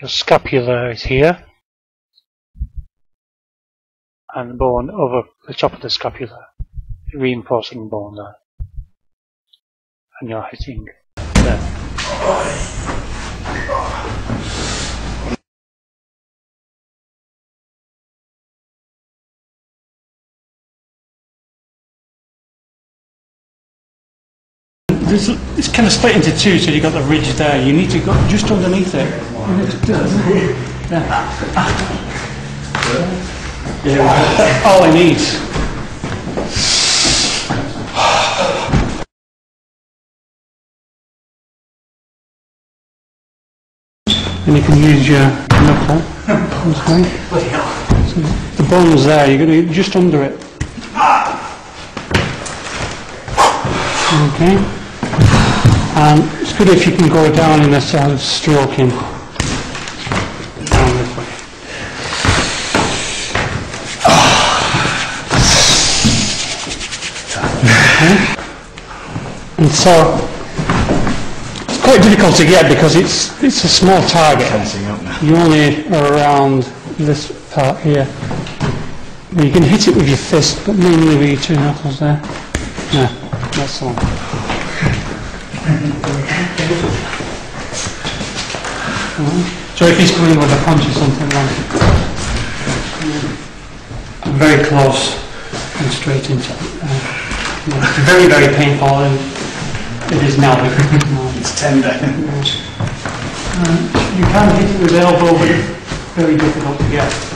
Your scapula is here, and the bone over the top of the scapula, the reinforcing bone there, and you're hitting there. It's kind of split into two, so you've got the ridge there. You need to go just underneath it. Yeah, all it needs. And you can use your knuckle. The bone's there, you're going to just under it. Okay. And it's good if you can go down in a sort of stroking. Down this way. Okay. And so it's quite difficult to get because it's a small target. You only are around this part here. You can hit it with your fist, but mainly with your two knuckles there. Yeah, that's all. So if he's coming with a punch or something like very close and straight into it. It's very, very painful, and it is now. It's tender. You can hit it with the elbow, but it's very difficult to get.